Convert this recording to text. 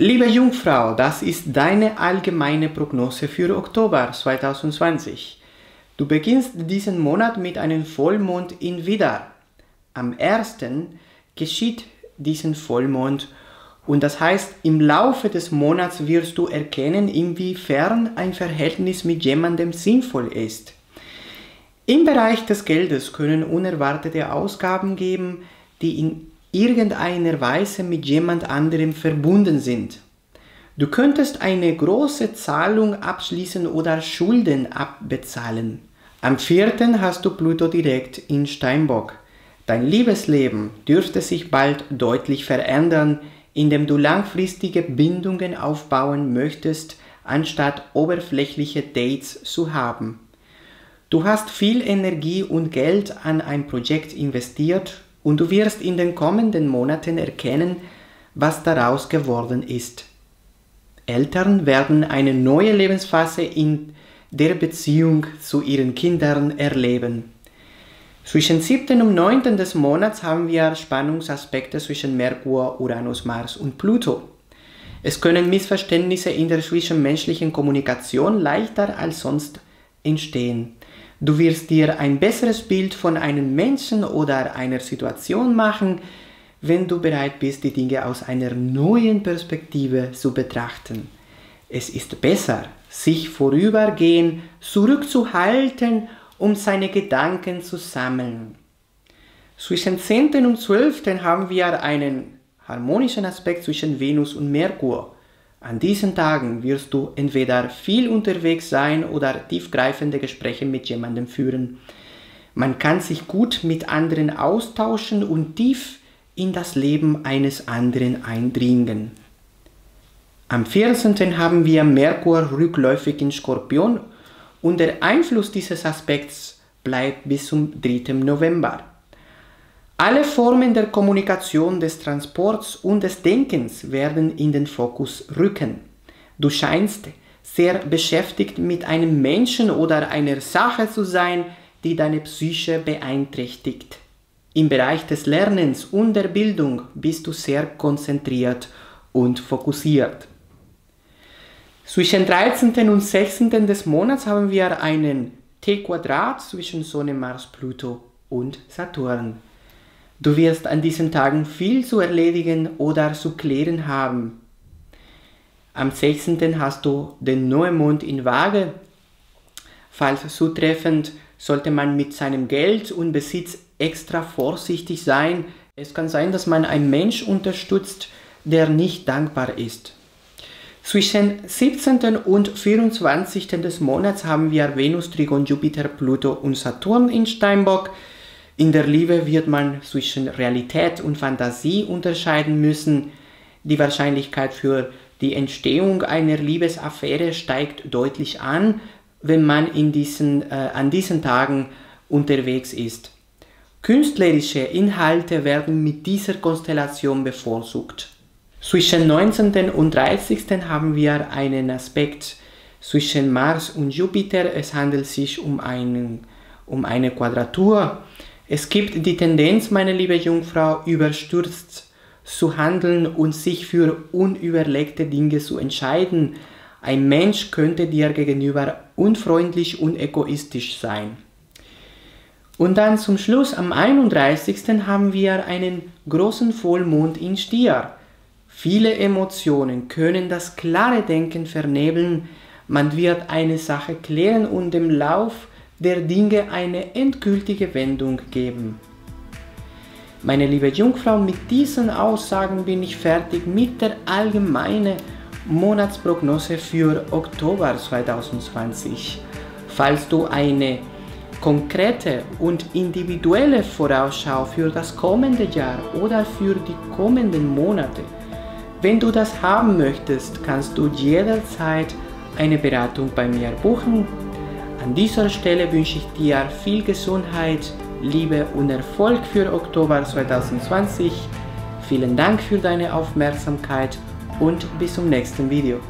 Liebe Jungfrau, das ist deine allgemeine Prognose für Oktober 2020. Du beginnst diesen Monat mit einem Vollmond in Widder. Am 1. geschieht diesen Vollmond und das heißt, im Laufe des Monats wirst du erkennen, inwiefern ein Verhältnis mit jemandem sinnvoll ist. Im Bereich des Geldes können unerwartete Ausgaben geben, die in irgendeiner Weise mit jemand anderem verbunden sind. Du könntest eine große Zahlung abschließen oder Schulden abbezahlen. Am 4. hast du Pluto direkt in Steinbock. Dein Liebesleben dürfte sich bald deutlich verändern, indem du langfristige Bindungen aufbauen möchtest, anstatt oberflächliche Dates zu haben. Du hast viel Energie und Geld an ein Projekt investiert und du wirst in den kommenden Monaten erkennen, was daraus geworden ist. Eltern werden eine neue Lebensphase in der Beziehung zu ihren Kindern erleben. Zwischen 7. und 9. des Monats haben wir Spannungsaspekte zwischen Merkur, Uranus, Mars und Pluto. Es können Missverständnisse in der zwischenmenschlichen Kommunikation leichter als sonst entstehen. Du wirst dir ein besseres Bild von einem Menschen oder einer Situation machen, wenn du bereit bist, die Dinge aus einer neuen Perspektive zu betrachten. Es ist besser, sich vorübergehend zurückzuhalten, um seine Gedanken zu sammeln. Zwischen 10. und 12. haben wir einen harmonischen Aspekt zwischen Venus und Merkur. An diesen Tagen wirst du entweder viel unterwegs sein oder tiefgreifende Gespräche mit jemandem führen. Man kann sich gut mit anderen austauschen und tief in das Leben eines anderen eindringen. Am 14. haben wir Merkur rückläufig in Skorpion und der Einfluss dieses Aspekts bleibt bis zum 3. November. Alle Formen der Kommunikation, des Transports und des Denkens werden in den Fokus rücken. Du scheinst sehr beschäftigt mit einem Menschen oder einer Sache zu sein, die deine Psyche beeinträchtigt. Im Bereich des Lernens und der Bildung bist du sehr konzentriert und fokussiert. Zwischen 13. und 16. des Monats haben wir einen T-Quadrat zwischen Sonne, Mars, Pluto und Saturn. Du wirst an diesen Tagen viel zu erledigen oder zu klären haben. Am 16. hast du den Neumond in Waage. Falls zutreffend, sollte man mit seinem Geld und Besitz extra vorsichtig sein. Es kann sein, dass man einen Menschen unterstützt, der nicht dankbar ist. Zwischen 17. und 24. des Monats haben wir Venus, Trigon, Jupiter, Pluto und Saturn in Steinbock. In der Liebe wird man zwischen Realität und Fantasie unterscheiden müssen. Die Wahrscheinlichkeit für die Entstehung einer Liebesaffäre steigt deutlich an, wenn man an diesen Tagen unterwegs ist. Künstlerische Inhalte werden mit dieser Konstellation bevorzugt. Zwischen 19. und 30. haben wir einen Aspekt zwischen Mars und Jupiter. Es handelt sich um eine Quadratur. Es gibt die Tendenz, meine liebe Jungfrau, überstürzt zu handeln und sich für unüberlegte Dinge zu entscheiden. Ein Mensch könnte dir gegenüber unfreundlich und egoistisch sein. Und dann zum Schluss, am 31. haben wir einen großen Vollmond in Stier. Viele Emotionen können das klare Denken vernebeln. Man wird eine Sache klären und im Lauf der Dinge eine endgültige Wendung geben. Meine liebe Jungfrau, mit diesen Aussagen bin ich fertig mit der allgemeinen Monatsprognose für Oktober 2020. Falls du eine konkrete und individuelle Vorausschau für das kommende Jahr oder für die kommenden Monate, wenn du das haben möchtest, kannst du jederzeit eine Beratung bei mir buchen. An dieser Stelle wünsche ich dir viel Gesundheit, Liebe und Erfolg für Oktober 2020. Vielen Dank für deine Aufmerksamkeit und bis zum nächsten Video.